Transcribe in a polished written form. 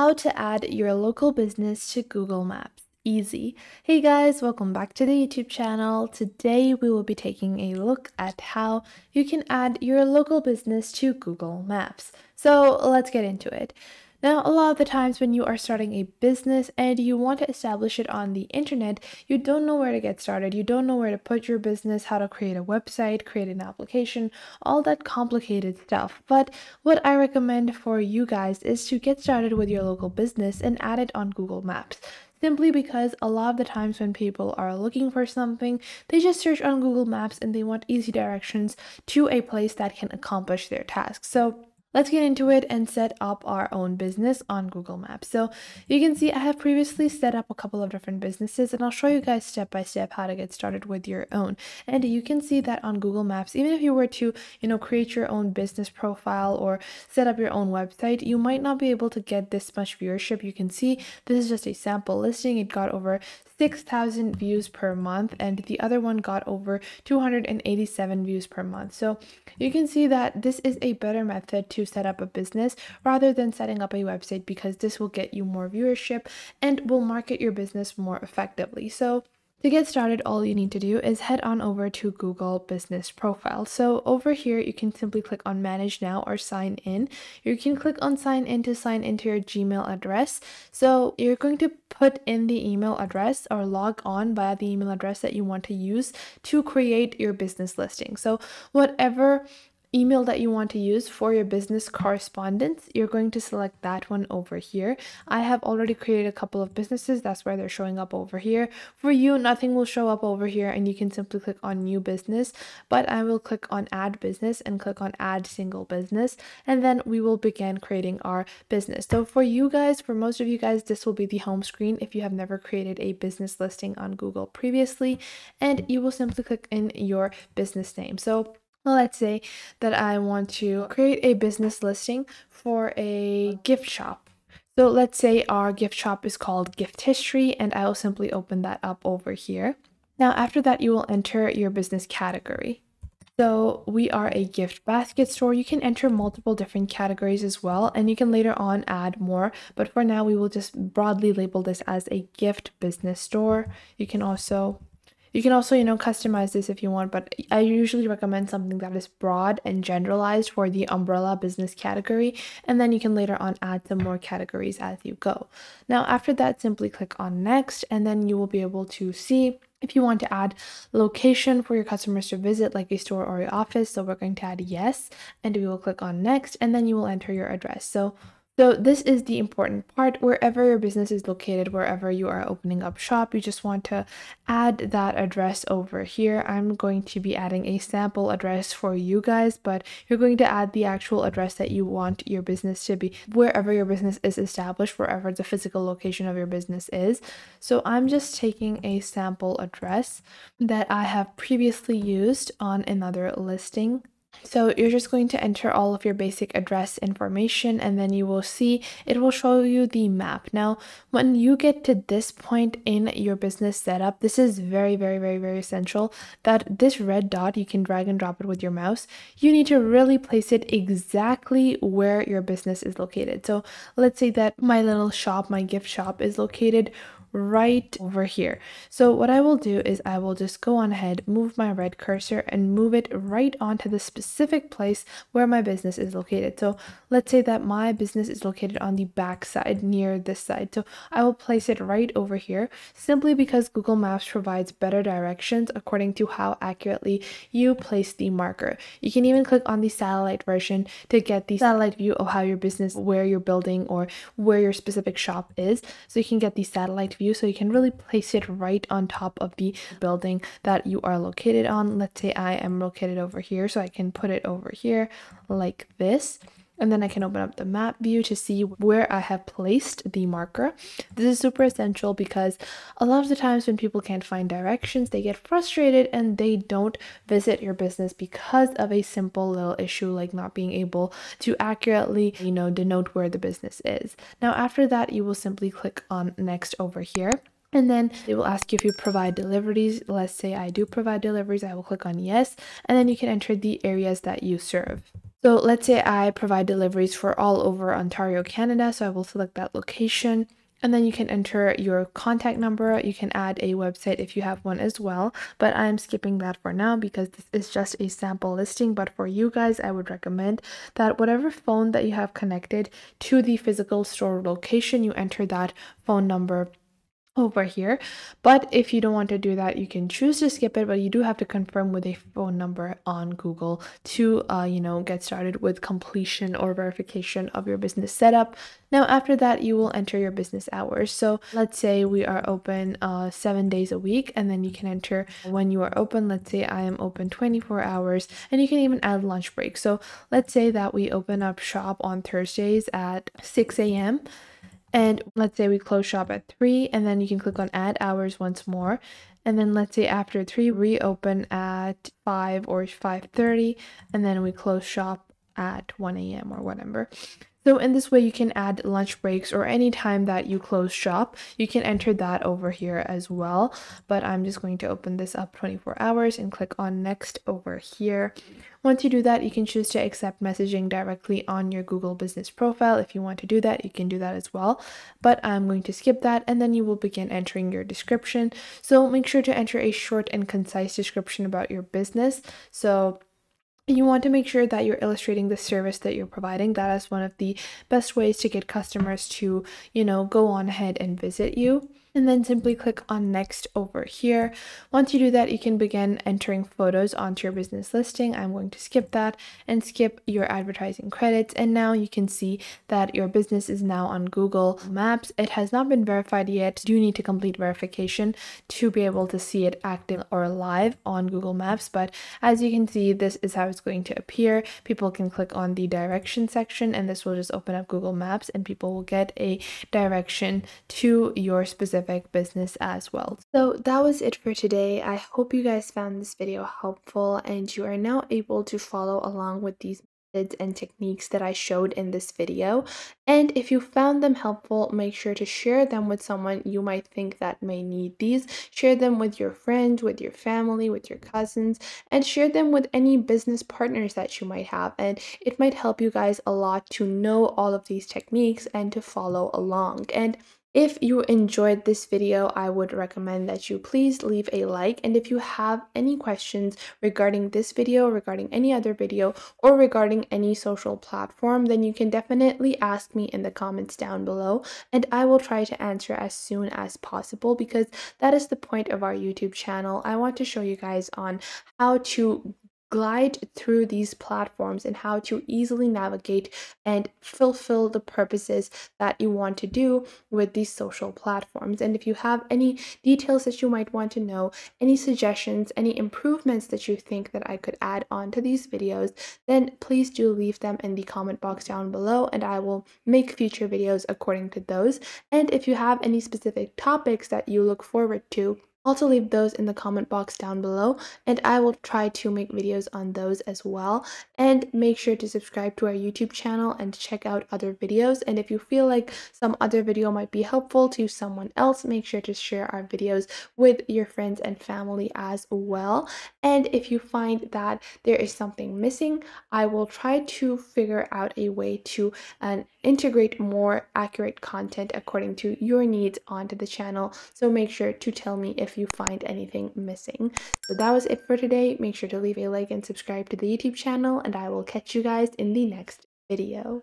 How to add your local business to Google Maps. Easy. Hey guys, welcome back to the YouTube channel. Today we will be taking a look at how you can add your local business to Google Maps. So let's get into it. Now, a lot of the times when you are starting a business and you want to establish it on the internet, you don't know where to get started. You don't know where to put your business, how to create a website, create an application, all that complicated stuff. But what I recommend for you guys is to get started with your local business and add it on Google Maps. Simply because a lot of the times when people are looking for something, they just search on Google Maps and they want easy directions to a place that can accomplish their task. So let's get into it and set up our own business on Google Maps. So you can see I have previously set up a couple of different businesses, and I'll show you guys step by step how to get started with your own. And you can see that on Google Maps, even if you were to, create your own business profile or set up your own website, you might not be able to get this much viewership. You can see this is just a sample listing. It got over 6,000 views per month, and the other one got over 287 views per month. So you can see that this is a better method to set up a business rather than setting up a website, because this will get you more viewership and will market your business more effectively. So to get started, all you need to do is head on over to Google Business Profile. So over here, you can simply click on Manage Now or Sign In. You can click on Sign In to sign into your Gmail address. So you're going to put in the email address or log on via the email address that you want to use to create your business listing. So whatever email that you want to use for your business correspondence, you're going to select that one over here. I have already created a couple of businesses, that's why they're showing up over here. For you, nothing will show up over here, and you can simply click on New Business, but I will click on Add Business and click on Add Single Business, and then we will begin creating our business. So for you guys, for most of you guys, this will be the home screen if you have never created a business listing on Google previously, and you will simply click in your business name. So let's say that I want to create a business listing for a gift shop. So let's say our gift shop is called Gift History, and I will simply open that up over here. Now, after that, you will enter your business category. So we are a gift basket store. You can enter multiple different categories as well, and you can later on add more. But for now, we will just broadly label this as a gift business store. You can also, customize this if you want, but I usually recommend something that is broad and generalized for the umbrella business category, and then you can later on add some more categories as you go. Now, after that, simply click on Next, and then you will be able to see if you want to add location for your customers to visit, like a store or your office. So we're going to add yes, and we will click on Next, and then you will enter your address. So this is the important part. Wherever your business is located, wherever you are opening up shop, you just want to add that address over here. I'm going to be adding a sample address for you guys, but you're going to add the actual address that you want your business to be, wherever your business is established, wherever the physical location of your business is. So I'm just taking a sample address that I have previously used on another listing. So you're just going to enter all of your basic address information, and then you will see it will show you the map. Now, when you get to this point in your business setup, this is very, very, very, very essential that this red dot, you can drag and drop it with your mouse. You need to really place it exactly where your business is located. So let's say that my little shop, my gift shop, is located right over here. So what I will do is I will just go on ahead, move my red cursor, and move it right onto the specific place where my business is located. So let's say that my business is located on the back side near this side. So I will place it right over here, simply because Google Maps provides better directions according to how accurately you place the marker. You can even click on the satellite version to get the satellite view of how your business, where your building or where your specific shop is. So you can get the satellite view, so you can really place it right on top of the building that you are located on. Let's say I am located over here, so I can put it over here like this, and then I can open up the map view to see where I have placed the marker. This is super essential because a lot of the times when people can't find directions, they get frustrated and they don't visit your business because of a simple little issue like not being able to accurately, denote where the business is. Now, after that, you will simply click on Next over here. And then it will ask you if you provide deliveries. Let's say I do provide deliveries. I will click on yes, and then you can enter the areas that you serve. So let's say I provide deliveries for all over Ontario, Canada. So I will select that location. And then you can enter your contact number. You can add a website if you have one as well, but I'm skipping that for now because this is just a sample listing. But for you guys, I would recommend that whatever phone that you have connected to the physical store location, you enter that phone number over here. But if you don't want to do that, you can choose to skip it, but you do have to confirm with a phone number on Google to get started with completion or verification of your business setup. Now after that, you will enter your business hours. So let's say we are open 7 days a week, and then you can enter when you are open. Let's say I am open 24 hours, and you can even add lunch break. So let's say that we open up shop on Thursdays at 6 a.m. and let's say we close shop at 3, and then you can click on add hours once more. And then let's say after 3, reopen at 5 or 5:30, and then we close shop at 1 a.m. or whatever. So in this way, you can add lunch breaks or any time that you close shop. You can enter that over here as well. But I'm just going to open this up 24 hours and click on next over here. Once you do that, you can choose to accept messaging directly on your Google Business Profile. If you want to do that, you can do that as well. But I'm going to skip that, and then you will begin entering your description. So make sure to enter a short and concise description about your business. So you want to make sure that you're illustrating the service that you're providing. That is one of the best ways to get customers to, go on ahead and visit you. And then simply click on next over here. Once you do that, you can begin entering photos onto your business listing. I'm going to skip that and skip your advertising credits. And now you can see that your business is now on Google Maps. It has not been verified yet. You do need to complete verification to be able to see it active or live on Google Maps. But as you can see, this is how it's going to appear. People can click on the direction section, and this will just open up Google Maps, and people will get a direction to your specific business as well. So that was it for today. I hope you guys found this video helpful and you are now able to follow along with these methods and techniques that I showed in this video. And if you found them helpful, make sure to share them with someone you might think that may need these. Share them with your friends, with your family, with your cousins, and share them with any business partners that you might have. And it might help you guys a lot to know all of these techniques and to follow along. And if you enjoyed this video, I would recommend that you please leave a like. And if you have any questions regarding this video, regarding any other video, or regarding any social platform, then you can definitely ask me in the comments down below, and I will try to answer as soon as possible, because that is the point of our YouTube channel. I want to show you guys on how to glide through these platforms and how to easily navigate and fulfill the purposes that you want to do with these social platforms. And if you have any details that you might want to know, any suggestions, any improvements that you think that I could add on to these videos, then please do leave them in the comment box down below, and I will make future videos according to those. And if you have any specific topics that you look forward to, also leave those in the comment box down below, and I will try to make videos on those as well. And make sure to subscribe to our YouTube channel and check out other videos. And if you feel like some other video might be helpful to someone else, make sure to share our videos with your friends and family as well. And if you find that there is something missing, I will try to figure out a way to integrate more accurate content according to your needs onto the channel. So make sure to tell me if you find anything missing. So that was it for today. Make sure to leave a like and subscribe to the YouTube channel, and I will catch you guys in the next video.